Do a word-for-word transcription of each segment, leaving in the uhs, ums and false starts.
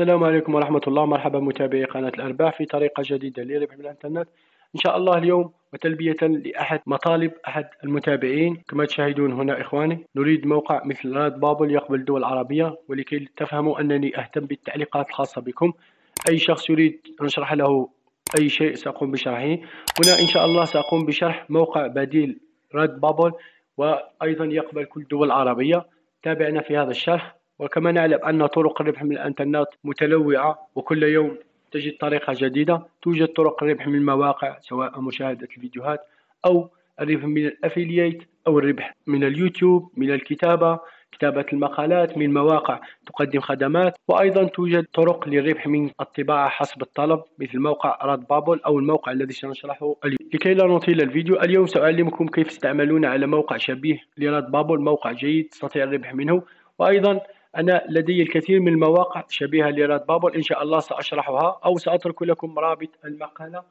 السلام عليكم ورحمة الله. مرحبا متابعي قناة الأرباح في طريقة جديدة للربح بالإنترنت إن شاء الله اليوم، وتلبية لأحد مطالب أحد المتابعين. كما تشاهدون هنا إخواني، نريد موقع مثل رادبابل يقبل الدول العربية، ولكي تفهموا أنني أهتم بالتعليقات الخاصة بكم. أي شخص يريد أن أشرح له أي شيء سأقوم بشرحه. هنا إن شاء الله سأقوم بشرح موقع بديل رادبابل، وأيضا يقبل كل الدول العربية. تابعنا في هذا الشرح. وكما نعلم أن طرق الربح من الإنترنت متنوعة، وكل يوم تجد طريقة جديدة. توجد طرق الربح من المواقع، سواء مشاهدة الفيديوهات أو الربح من الأفيلييت أو الربح من اليوتيوب، من الكتابة، كتابة المقالات، من مواقع تقدم خدمات. وأيضا توجد طرق للربح من الطباعة حسب الطلب، مثل موقع رادبابل أو الموقع الذي سنشرحه اليوم. لكي لا نطيل الفيديو، اليوم سأعلمكم كيف تستعملون على موقع شبيه لرادبابل، موقع جيد تستطيع الربح منه. وأيضا أنا لدي الكثير من المواقع شبيهة لرادبابل، إن شاء الله سأشرحها، أو سأترك لكم رابط المقالة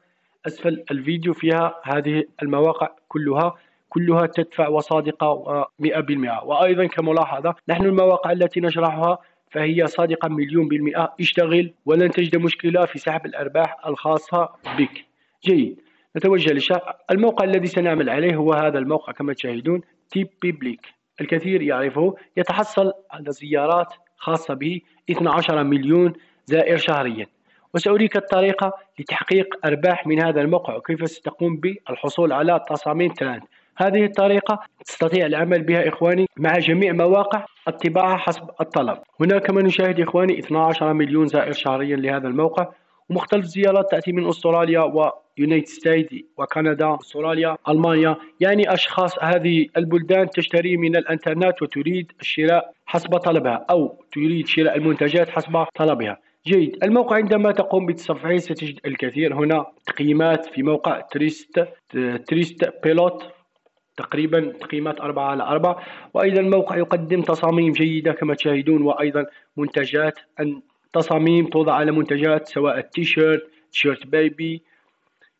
أسفل الفيديو فيها هذه المواقع كلها كلها تدفع وصادقة مئة بالمئة. وأيضا كملاحظة، نحن المواقع التي نشرحها فهي صادقة مليون بالمئة. اشتغل ولن تجد مشكلة في سحب الأرباح الخاصة بك. جيد، نتوجه للشرح. الموقع الذي سنعمل عليه هو هذا الموقع كما تشاهدون، تيبيبليك. الكثير يعرفه، يتحصل على زيارات خاصة به اثنا عشر مليون زائر شهريا. وسأريك الطريقة لتحقيق أرباح من هذا الموقع، وكيف ستقوم بالحصول على تصاميم ترند. هذه الطريقة تستطيع العمل بها إخواني مع جميع مواقع الطباعة حسب الطلب. هنا كما نشاهد إخواني اثنا عشر مليون زائر شهريا لهذا الموقع، ومختلف الزيارات تأتي من أستراليا و يونايتد ستيت وكندا، أستراليا، ألمانيا. يعني أشخاص هذه البلدان تشتري من الإنترنت وتريد الشراء حسب طلبها، أو تريد شراء المنتجات حسب طلبها. جيد، الموقع عندما تقوم بتصفحه ستجد الكثير. هنا تقييمات في موقع تريست تريست بيلوت، تقريبا تقييمات أربعة على أربعة. وأيضا الموقع يقدم تصاميم جيدة كما تشاهدون، وأيضا منتجات، أن تصاميم توضع على منتجات، سواء التيشيرت، تيشيرت بيبي،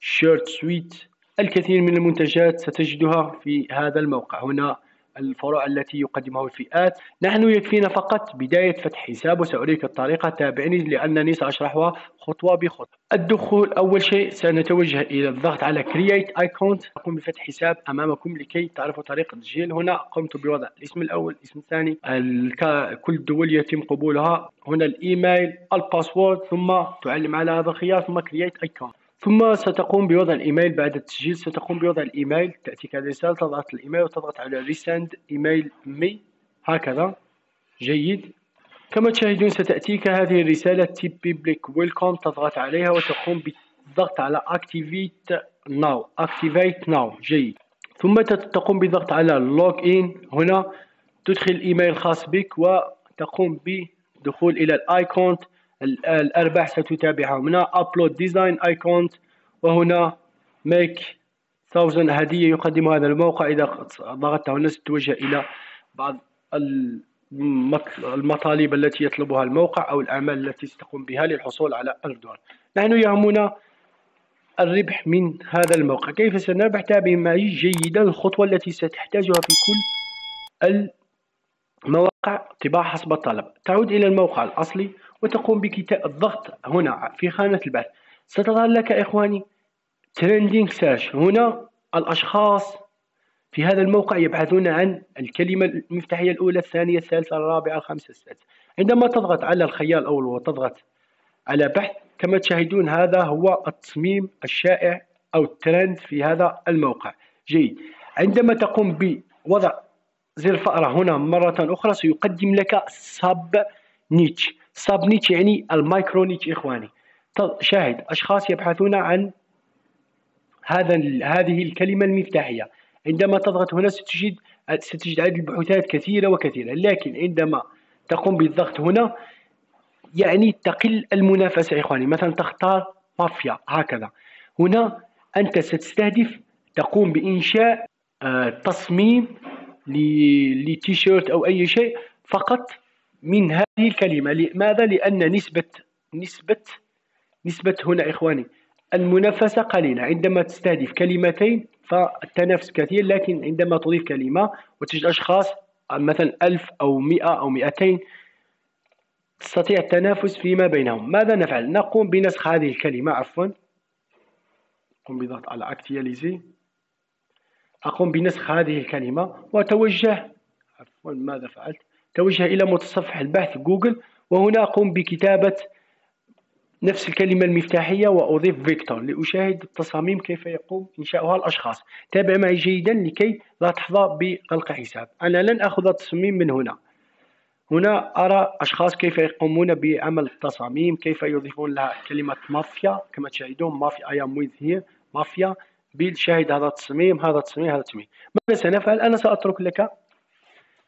شيرت سويت. الكثير من المنتجات ستجدها في هذا الموقع. هنا الفروع التي يقدمها الفئات. نحن يكفينا فقط بداية فتح حساب، وسأريك الطريقة. تابعني لأنني سأشرحها خطوة بخطوة. الدخول، أول شيء سنتوجه إلى الضغط على Create Account. أقوم بفتح حساب أمامكم لكي تعرفوا طريقة التسجيل. هنا قمت بوضع الاسم الأول، الاسم الثاني، كل الدول يتم قبولها. هنا الإيميل، الباسورد، ثم تعلم على هذا الخيار، ثم Create Account. ثم ستقوم بوضع الإيميل. بعد التسجيل ستقوم بوضع الإيميل، تأتيك الرسالة، تضغط الإيميل وتضغط على Resend Email Me هكذا. جيد، كما تشاهدون ستأتيك هذه الرسالة Teepublic Welcome، تضغط عليها وتقوم بالضغط على Activate Now Activate Now. جيد، ثم تقوم بالضغط على Log In. هنا تدخل الإيميل الخاص بك وتقوم بدخول إلى الأيكون. الأرباح ستتابعها. هنا Upload Design Icon، وهنا Make ألف هدية يقدم هذا الموقع. إذا ضغطت هنا ستتوجه إلى بعض المطالب التي يطلبها الموقع، أو الأعمال التي ستقوم بها للحصول على ألف دولار. نحن يهمنا الربح من هذا الموقع. كيف سنربح؟ تابع معي جيدا الخطوة التي ستحتاجها في كل المواقع طباعة حسب الطلب. تعود إلى الموقع الأصلي وتقوم بكتابة الضغط. هنا في خانة البحث ستظهر لك إخواني تريندينغ سيرش. هنا الأشخاص في هذا الموقع يبحثون عن الكلمة المفتاحية الأولى، الثانية، الثالثة، الرابعة، الخامسة، السادسة. عندما تضغط على الخيار الأول وتضغط على بحث، كما تشاهدون هذا هو التصميم الشائع أو الترند في هذا الموقع. جيد، عندما تقوم بوضع زر فأرة هنا مرة أخرى سيقدم لك سب نيتش. سب نيتش يعني المايكرو نيتش إخواني. شاهد، أشخاص يبحثون عن هذا هذه الكلمة المفتاحية. عندما تضغط هنا ستجد ستجد عدد البحوثات كثيرة وكثيرة، لكن عندما تقوم بالضغط هنا يعني تقل المنافسة إخواني. مثلا تختار مافيا هكذا. هنا أنت ستستهدف، تقوم بإنشاء آه تصميم لتيشيرت أو أي شيء فقط من هذه الكلمة. لماذا؟ لأن نسبة نسبة نسبة هنا إخواني المنافسة قليلة. عندما تستهدف كلمتين فالتنافس كثير، لكن عندما تضيف كلمة وتجد أشخاص مثلا ألف أو مئة أو مئتين تستطيع التنافس فيما بينهم. ماذا نفعل؟ نقوم بنسخ هذه الكلمة، عفوا نقوم بضغط على اكتياليزي، أقوم بنسخ هذه الكلمة وأتوجه، عفوا ماذا فعلت؟ توجه إلى متصفح البحث جوجل، وهنا أقوم بكتابة نفس الكلمة المفتاحية وأضيف فيكتور لأشاهد التصاميم كيف يقوم إنشاؤها الأشخاص. تابع معي جيدا لكي لا تحظى بغلق حساب. أنا لن أخذ التصميم من هنا، هنا أرى أشخاص كيف يقومون بعمل التصاميم، كيف يضيفون لها كلمة مافيا كما تشاهدون، مافيا أي أم ويز هي مافيا بيل. شاهد هذا التصميم، هذا التصميم، هذا التصميم. ماذا سنفعل؟ أنا سأترك لك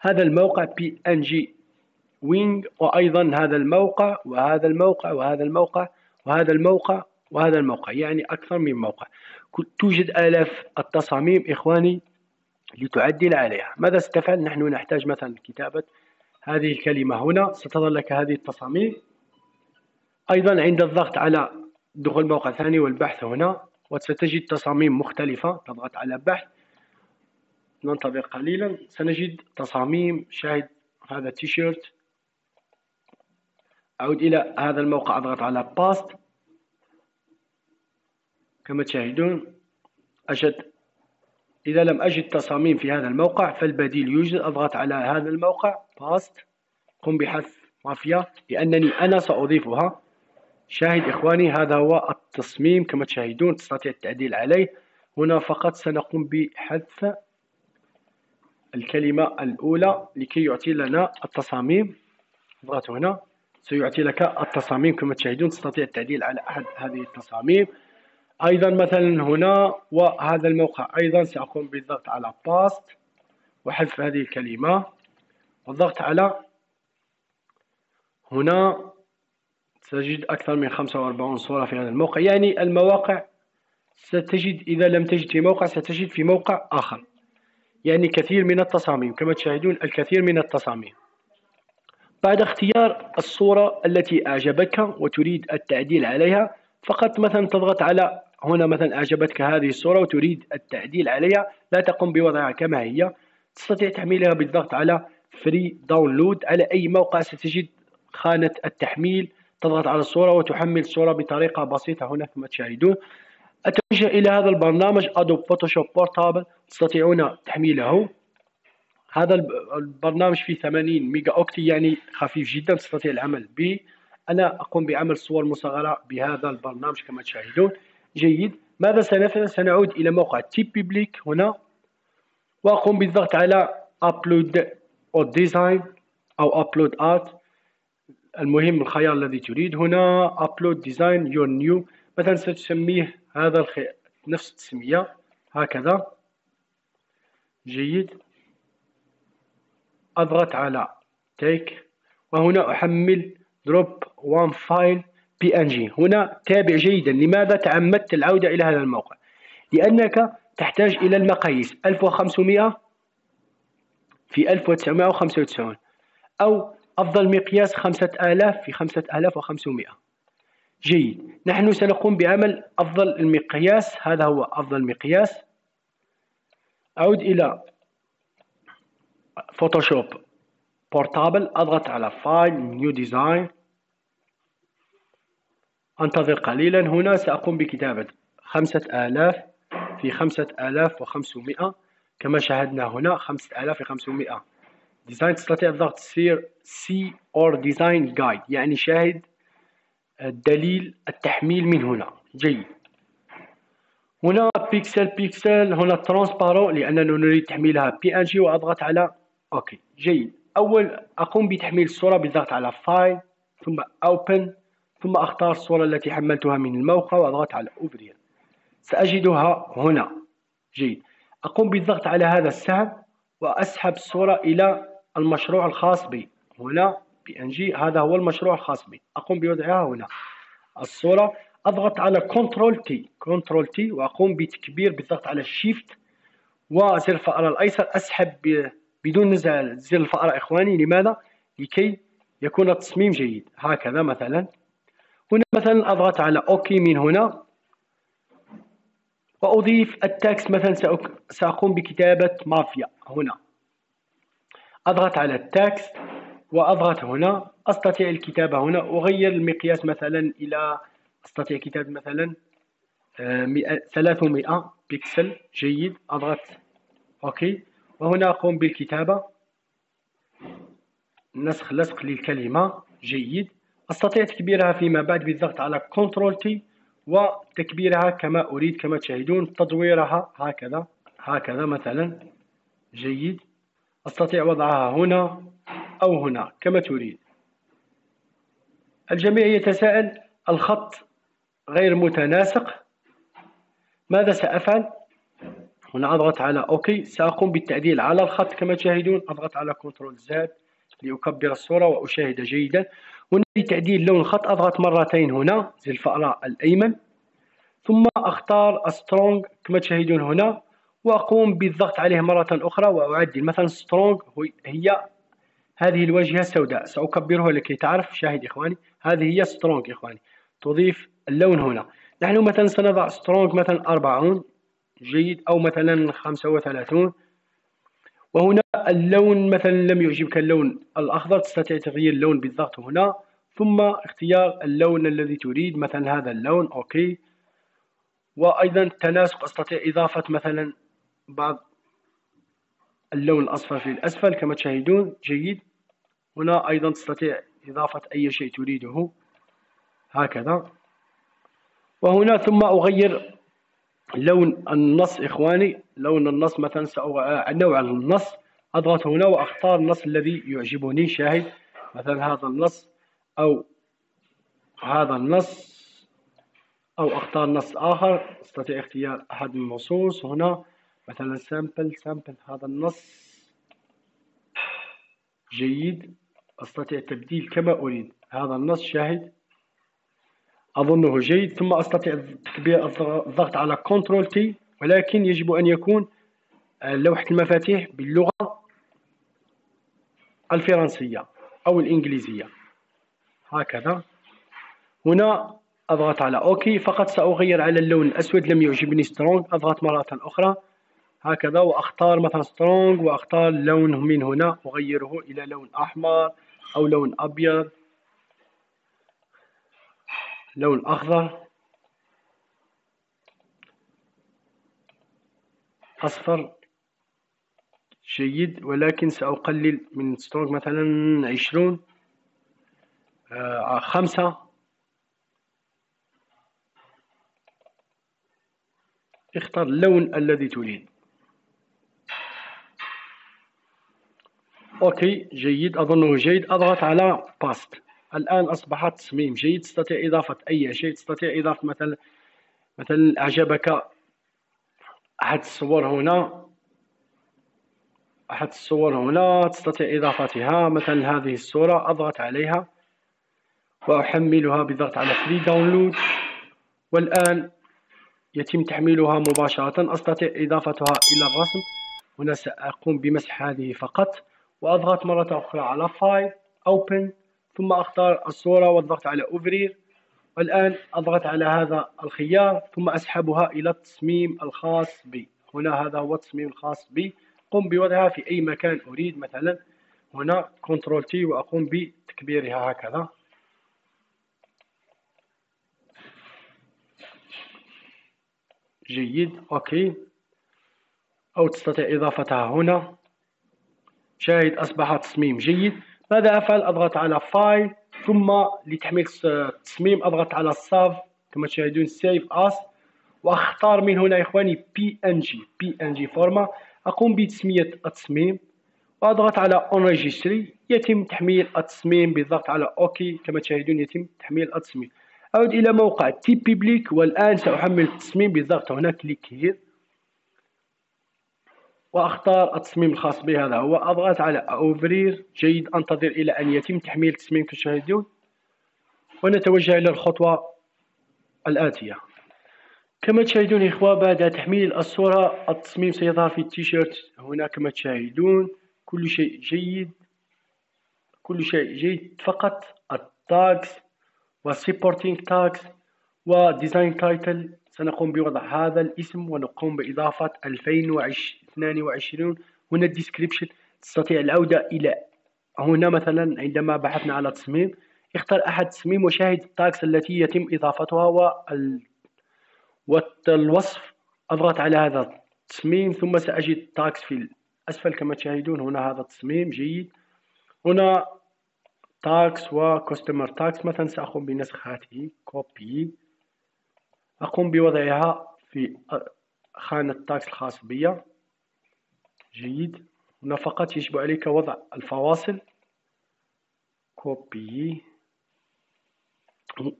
هذا الموقع بي إن جي وينغ، وأيضا هذا الموقع وهذا الموقع وهذا الموقع وهذا الموقع وهذا الموقع، يعني أكثر من موقع. توجد آلاف التصاميم إخواني لتعدل عليها. ماذا ستفعل؟ نحن نحتاج مثلا كتابة هذه الكلمة هنا، ستظهر لك هذه التصاميم. أيضا عند الضغط على دخول موقع ثاني والبحث هنا وستجد تصاميم مختلفة. تضغط على بحث، ننتظر قليلا، سنجد تصاميم. شاهد هذا التيشيرت، أعود إلى هذا الموقع، أضغط على باست كما تشاهدون. أجد إذا لم أجد تصاميم في هذا الموقع فالبديل يوجد. أضغط على هذا الموقع باست، قم بحذف مافيا لأنني أنا سأضيفها. شاهد إخواني هذا هو التصميم كما تشاهدون، تستطيع التعديل عليه. هنا فقط سنقوم بحذف الكلمة الأولى لكي يعطي لنا التصاميم. اضغط هنا سيعطي لك التصاميم كما تشاهدون، تستطيع التعديل على أحد هذه التصاميم. أيضا مثلا هنا وهذا الموقع أيضا سأقوم بالضغط على باست وحذف هذه الكلمة، والضغط على هنا ستجد أكثر من خمسة وأربعين صورة في هذا الموقع. يعني المواقع ستجد، إذا لم تجد في موقع ستجد في موقع آخر، يعني كثير من التصاميم كما تشاهدون، الكثير من التصاميم. بعد اختيار الصورة التي أعجبتك وتريد التعديل عليها فقط، مثلا تضغط على هنا، مثلا أعجبتك هذه الصورة وتريد التعديل عليها، لا تقوم بوضعها كما هي، تستطيع تحميلها بالضغط على فري داونلود. على أي موقع ستجد خانة التحميل، تضغط على الصورة وتحمل الصورة بطريقة بسيطة هنا كما تشاهدون. أتوجه إلى هذا البرنامج أدوب فوتوشوب بورتابل، تستطيعون تحميله. هذا البرنامج فيه ثمانين ميجا أوكتي، يعني خفيف جدا، تستطيع العمل به. أنا أقوم بعمل صور مصغرة بهذا البرنامج كما تشاهدون. جيد، ماذا سنفعل؟ سنعود إلى موقع تيبيبليك هنا، وأقوم بالضغط على أبلود أو ديزاين أو أبلود آرت، المهم الخيار الذي تريد. هنا أبلود ديزاين يور نيو، مثلا ستسميه هذا الخ... نفس التسمية هكذا. جيد، أضغط على تيك، وهنا أحمل دروب وان فايل بي إن جي. هنا تابع جيدا. لماذا تعمدت العودة إلى هذا الموقع؟ لأنك تحتاج إلى المقاييس ألف وخمسمائة في ألف وتسعمائة وخمسة وتسعين، أو أفضل مقياس خمسة آلاف في خمسة آلاف وخمسمائة. جيد، نحن سنقوم بعمل أفضل المقياس. هذا هو أفضل مقياس. أعود إلى فوتوشوب بورتابل، أضغط على فايل نيو ديزاين، أنتظر قليلا. هنا سأقوم بكتابة خمسة آلاف في خمسة آلاف وخمسمائة كما شاهدنا هنا، خمسة آلاف في خمسمائة ديزاين. تستطيع الضغط سير سي أور ديزاين جايد، يعني شاهد الدليل التحميل من هنا. جيد، هنا بيكسل بيكسل، هنا ترانسبارو لأننا نريد تحميلها بي إن جي، وأضغط على أوكي. جيد، أول أقوم بتحميل الصورة بالضغط على فايل ثم أوبن، ثم أختار الصورة التي حملتها من الموقع وأضغط على أوبرير، سأجدها هنا. جيد، أقوم بالضغط على هذا السهم وأسحب الصورة إلى المشروع الخاص بي. هنا بي إن جي، هذا هو المشروع الخاص بي. أقوم بوضعها هنا الصورة، أضغط على كنترول تي كنترول تي، وأقوم بتكبير بالضغط على الشيفت وزر الفأرة الأيسر. أسحب بدون نزع زر الفأرة إخواني. لماذا؟ لكي يكون التصميم جيد هكذا. مثلا هنا مثلا أضغط على أوكي من هنا، وأضيف التاكس. مثلا سأقوم بكتابة مافيا هنا، أضغط على التاكس وأضغط هنا أستطيع الكتابة هنا. أغير المقياس مثلا إلى أستطيع كتاب مثلا ثلاثمائة بكسل. جيد، أضغط أوكي، وهنا أقوم بالكتابة، نسخ لصق للكلمة. جيد، أستطيع تكبيرها فيما بعد بالضغط على كنترول تي وتكبيرها كما أريد كما تشاهدون، تدويرها هكذا هكذا مثلا. جيد، أستطيع وضعها هنا أو هنا كما تريد. الجميع يتساءل الخط غير متناسق، ماذا سأفعل؟ هنا أضغط على أوكي، سأقوم بالتعديل على الخط كما تشاهدون. أضغط على كنترول زد لأكبر الصورة وأشاهد جيدا. هنا لتعديل لون الخط أضغط مرتين هنا زي الفأرة الأيمن، ثم أختار سترونغ كما تشاهدون هنا، وأقوم بالضغط عليه مرة أخرى وأعدل. مثلا سترونغ هي هذه الواجهة السوداء، سأكبرها لكي تعرف. شاهد إخواني، هذه هي سترونغ إخواني، تضيف اللون هنا. نحن مثلا سنضع سترونغ مثلا أربعين. جيد، أو مثلا خمسة وثلاثين. وهنا اللون مثلا لم يعجبك اللون الأخضر، تستطيع تغيير اللون بالضغط هنا ثم اختيار اللون الذي تريد، مثلا هذا اللون. أوكي، وأيضا التناسق أستطيع إضافة مثلا بعض اللون الأصفر في الأسفل كما تشاهدون. جيد، هنا أيضا تستطيع إضافة أي شيء تريده هكذا. وهنا ثم أغير لون النص إخواني، لون النص مثلا سأغير نوع النص. أضغط هنا وأختار النص الذي يعجبني. شاهد مثلا هذا النص أو هذا النص، أو أختار نص آخر. أستطيع اختيار أحد النصوص هنا مثلا سامبل سامبل هذا النص. جيد، أستطيع تبديل كما أريد هذا النص. شاهد، أظنه جيد. ثم أستطيع تكبير الضغط على كنترول تي، ولكن يجب أن يكون لوحة المفاتيح باللغة الفرنسية أو الإنجليزية هكذا. هنا أضغط على أوكي، فقط سأغير على اللون الأسود، لم يعجبني سترونغ. أضغط مرة أخرى هكذا وأختار مثلا سترونغ، وأختار لون من هنا أغيره إلى لون أحمر أو لون أبيض، لون أخضر، أصفر. جيد، ولكن سأقلل من سترونغ مثلا عشرين، آه خمسة. اختر اللون الذي تريد. اوكي، جيد، اظنه جيد. اضغط على باست. الان اصبح تصميم جيد، تستطيع اضافة اي شيء. تستطيع اضافة مثلا مثلا اعجبك احد الصور هنا، احد الصور هنا تستطيع اضافتها. مثلا هذه الصورة اضغط عليها واحملها بالضغط على فري داونلود، والان يتم تحميلها مباشرة. أستطيع إضافتها إلى الرسم. هنا سأقوم بمسح هذه فقط، وأضغط مرة أخرى على فايل أوبن، ثم أختار الصورة والضغط على أوفرير. والآن أضغط على هذا الخيار ثم أسحبها إلى التصميم الخاص بي. هنا هذا هو التصميم الخاص بي، قم بوضعها في أي مكان أريد. مثلا هنا كنترول تي وأقوم بتكبيرها هكذا. جيد، أوكي، أو تستطيع إضافتها هنا. شاهد، أصبح تصميم جيد. ماذا أفعل؟ أضغط على فايل، ثم لتحميل التصميم أضغط على ساف كما تشاهدون، سيف أس، وأختار من هنا إخواني بي إن جي فورما. أقوم بتسمية التصميم وأضغط على أونريجستري. يتم تحميل التصميم بالضغط على أوكي كما تشاهدون، يتم تحميل التصميم. أعود إلى موقع تيبيبليك، والآن سأحمل التصميم بالضغط هنا كليك هير، وأختار التصميم الخاص بي. هذا هو، أضغط على أوفرير. جيد، أنتظر إلى أن يتم تحميل التصميم كتشاهدون، ونتوجه إلى الخطوة الآتية. كما تشاهدون إخوة، بعد تحميل الصورة التصميم سيظهر في التيشيرت هنا كما تشاهدون. كل شيء جيد، كل شيء جيد، فقط التاجز وسبورتينغ تاكس وديزاين تايتل. سنقوم بوضع هذا الاسم، ونقوم بإضافة ألفين واثنين وعشرين. هنا الديسكريبشن، تستطيع العودة إلى هنا مثلا عندما بحثنا على تصميم اختر أحد تصميم وشاهد التاكس التي يتم إضافتها وال... والوصف. أضغط على هذا التصميم ثم سأجد التاكس في الأسفل كما تشاهدون. هنا هذا التصميم جيد. هنا تاكس وكاستمر تاكس، مثلا سأقوم بنسخ هذه كوبي، أقوم بوضعها في خانة التاكس الخاص بي. جيد. هنا فقط يجب عليك وضع الفواصل كوبي.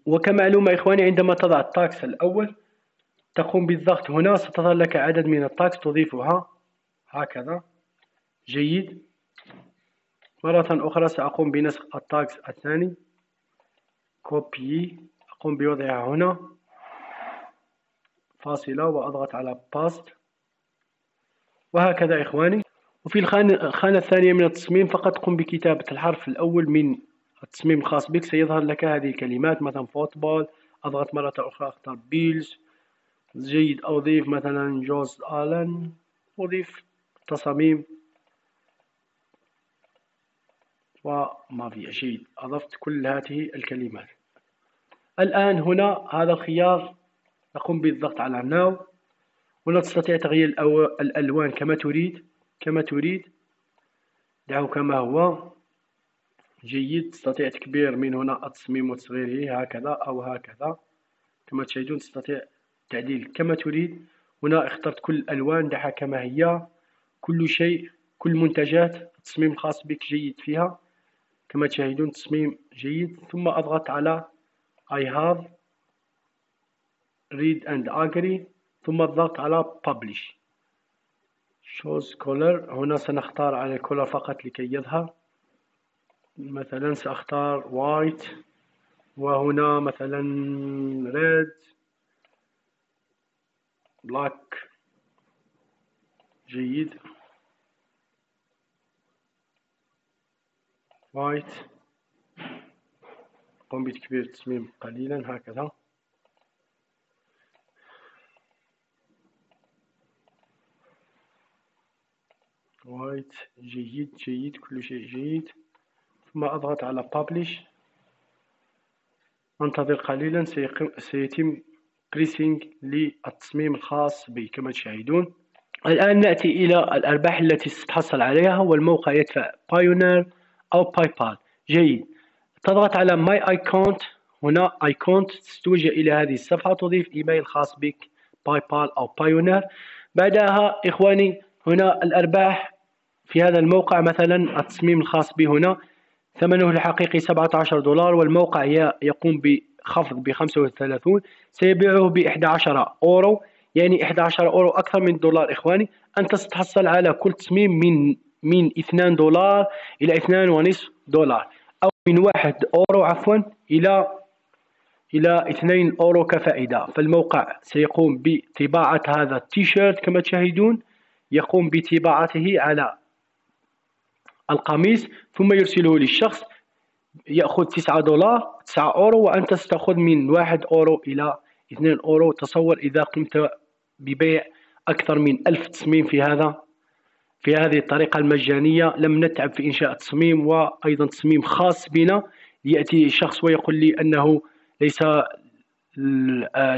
وكمعلومة إخواني عندما تضع التاكس الأول تقوم بالضغط هنا ستظهر لك عدد من التاكس تضيفها هكذا. جيد. مرة أخرى سأقوم بنسخ التاكس الثاني كوبي، أقوم بوضعها هنا فاصلة وأضغط على باست وهكذا إخواني. وفي الخانة الثانية من التصميم فقط قم بكتابة الحرف الأول من التصميم الخاص بك، سيظهر لك هذه الكلمات مثلا فوتبول. أضغط مرة أخرى أختار بيلز. جيد. أضيف مثلا جوز آلان، أضيف تصاميم ومافيا. جيد. أضفت كل هذه الكلمات. الآن هنا هذا الخيار نقوم بالضغط على ناو. هنا تستطيع تغيير الألوان كما تريد كما تريد دعه كما هو. جيد. تستطيع تكبير من هنا التصميم وتصغيره هكذا أو هكذا كما تشاهدون، تستطيع تعديل كما تريد. هنا اخترت كل الألوان دعها كما هي، كل شيء، كل منتجات التصميم الخاص بك جيد فيها كما تشاهدون تصميم جيد. ثم أضغط على I have read and agree ثم الضغط على publish choose color. هنا سنختار على color فقط لكي يظهر، مثلا سأختار white وهنا مثلا red black. جيد. white. قم بتكبير التصميم قليلا هكذا. وايت. جيد جيد كل شيء جيد. ثم أضغط على publish، انتظر قليلا سيتم بريسينج للتصميم الخاص بي كما تشاهدون. الآن نأتي إلى الأرباح التي ستحصل عليها، والموقع يدفع بايونير أو باي بال. جيد. تضغط على my account. هنا account ستوجه إلى هذه الصفحة، تضيف إيميل خاص بك باي بال أو بايونير. بعدها إخواني هنا الأرباح في هذا الموقع، مثلا التصميم الخاص به هنا ثمنه الحقيقي سبعة عشر دولار والموقع يقوم بخفض ب خمسة وثلاثين، سيبيعه ب أحد عشر أورو، يعني أحد عشر أورو أكثر من دولار. إخواني أنت ستحصل على كل تصميم من من اثنين دولار إلى اثنين ونصف دولار، أو من واحد أورو عفوا إلى إلى اثنين أورو كفائدة. فالموقع سيقوم بطباعة هذا التيشيرت كما تشاهدون، يقوم بطباعته على القميص ثم يرسله للشخص، يأخذ تسعة دولار تسعة أورو، وأنت ستأخذ من واحد أورو إلى اثنين أورو. تصور إذا قمت ببيع أكثر من ألف تصميم في هذا في هذه الطريقة المجانية، لم نتعب في إنشاء تصميم، وأيضا تصميم خاص بنا. يأتي شخص ويقول لي أنه ليس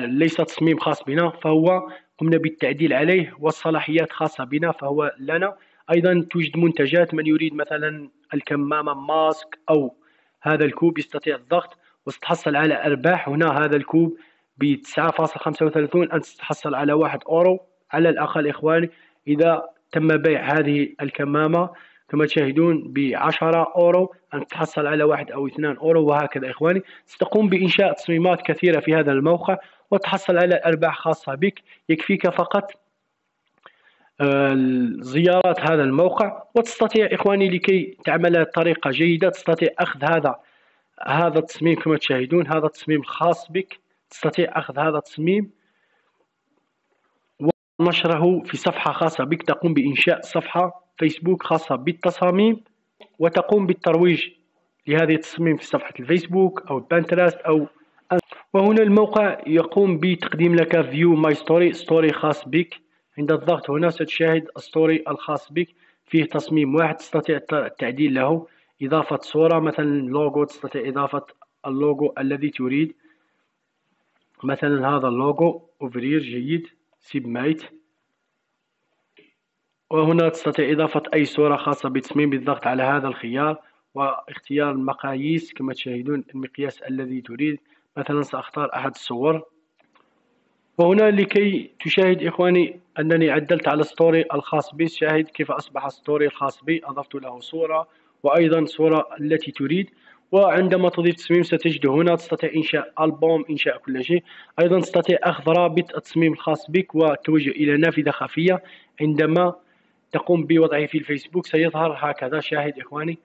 ليس تصميم خاص بنا، فهو قمنا بالتعديل عليه والصلاحيات خاصة بنا فهو لنا. أيضا توجد منتجات، من يريد مثلا الكمامة ماسك أو هذا الكوب يستطيع الضغط وستحصل على أرباح. هنا هذا الكوب ب تسعة فاصلة خمسة وثلاثين، أنت ستحصل على واحد أورو على الأقل إخواني. إذا تم بيع هذه الكمامة كما تشاهدون ب عشرة أورو، أنت تحصل على واحد أو اثنين أورو وهكذا إخواني. ستقوم بإنشاء تصميمات كثيرة في هذا الموقع وتحصل على أرباح خاصة بك. يكفيك فقط زيارات هذا الموقع، وتستطيع إخواني لكي تعمل بطريقة جيدة تستطيع أخذ هذا هذا التصميم كما تشاهدون، هذا التصميم الخاص بك، تستطيع أخذ هذا التصميم ونشره في صفحة خاصة بك. تقوم بإنشاء صفحة فيسبوك خاصة بالتصاميم وتقوم بالترويج لهذه التصميم في صفحة الفيسبوك أو بنترست أو. وهنا الموقع يقوم بتقديم لك فيو ماي ستوري، ستوري خاص بك. عند الضغط هنا ستشاهد ستوري الخاص بك، فيه تصميم واحد تستطيع التعديل له إضافة صورة مثلا لوجو، تستطيع إضافة اللوجو الذي تريد، مثلا هذا اللوجو أوفرير جيد سيب مايت. وهنا تستطيع إضافة أي صورة خاصة بتصميم بالضغط على هذا الخيار واختيار المقاييس كما تشاهدون المقياس الذي تريد. مثلا سأختار أحد الصور. وهنا لكي تشاهد إخواني أنني عدلت على ستوري الخاص بي، شاهد كيف أصبح ستوري الخاص بي، أضفت له صورة وأيضا صورة التي تريد. وعندما تضيف تصميم ستجد هنا تستطيع إنشاء ألبوم، إنشاء كل شيء. أيضا تستطيع أخذ رابط التصميم الخاص بك والتوجه إلى نافذة خفية، عندما تقوم بوضعه في الفيسبوك سيظهر هكذا. شاهد إخواني،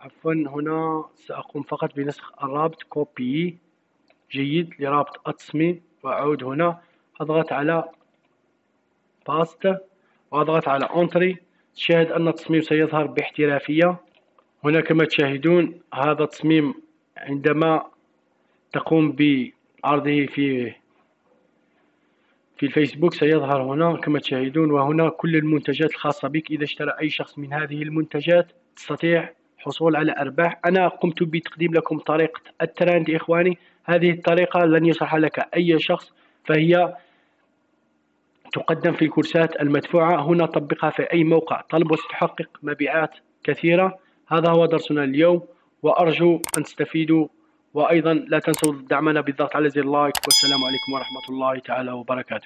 عفوا هنا سأقوم فقط بنسخ الرابط كوبي جيد لرابط التصميم، وأعود هنا أضغط على باست وأضغط على أنتري. تشاهد أن التصميم سيظهر باحترافية. هنا كما تشاهدون هذا التصميم عندما تقوم بعرضه في في الفيسبوك سيظهر هنا كما تشاهدون. وهنا كل المنتجات الخاصة بك، إذا اشترى أي شخص من هذه المنتجات تستطيع الحصول على أرباح. أنا قمت بتقديم لكم طريقة الترند إخواني، هذه الطريقة لن يشرحها لك أي شخص، فهي تقدم في الكورسات المدفوعة، هنا طبقها في أي موقع طلب وستحقق مبيعات كثيرة. هذا هو درسنا اليوم وأرجو أن تستفيدوا، وأيضا لا تنسوا دعمنا بالضغط على زر لايك، والسلام عليكم ورحمة الله تعالى وبركاته.